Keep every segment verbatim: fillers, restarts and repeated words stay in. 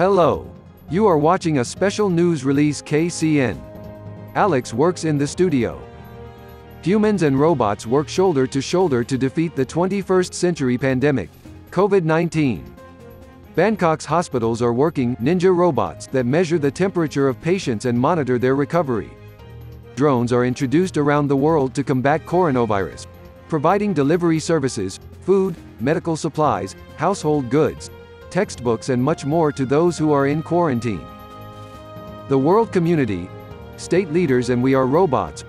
Hello. You are watching a special news release K C N. Alex works in the studio. Humans and robots work shoulder to shoulder to defeat the twenty-first century pandemic, COVID nineteen. Bangkok's hospitals are working ninja robots that measure the temperature of patients and monitor their recovery. Drones are introduced around the world to combat coronavirus, providing delivery services, food, medical supplies, household goods, textbooks and much more to those who are in quarantine. The world community, state leaders and We Are Robots,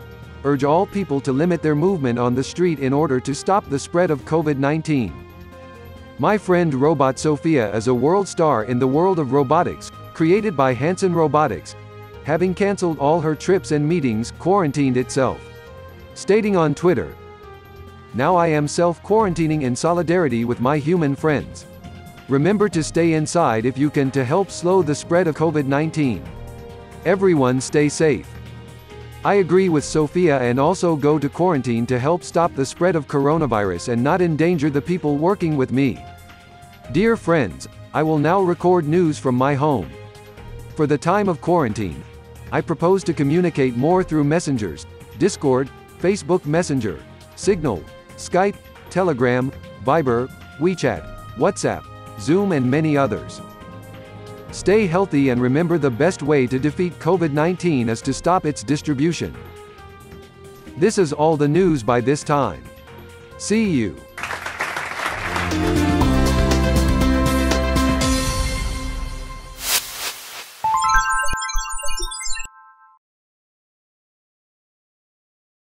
urge all people to limit their movement on the street in order to stop the spread of COVID nineteen. My friend robot Sophia is a world star in the world of robotics, created by Hanson Robotics, having cancelled all her trips and meetings, quarantined itself. Stating on Twitter, "Now I am self-quarantining in solidarity with my human friends. Remember to stay inside if you can to help slow the spread of COVID nineteen. Everyone stay safe." I agree with Sophia and also go to quarantine to help stop the spread of coronavirus and not endanger the people working with me. Dear friends, I will now record news from my home. For the time of quarantine, I propose to communicate more through messengers, Discord, Facebook Messenger, Signal, Skype, Telegram, Viber, WeChat, WhatsApp, Zoom and many others. Stay healthy and remember the best way to defeat COVID nineteen is to stop its distribution. This is all the news by this time. See you.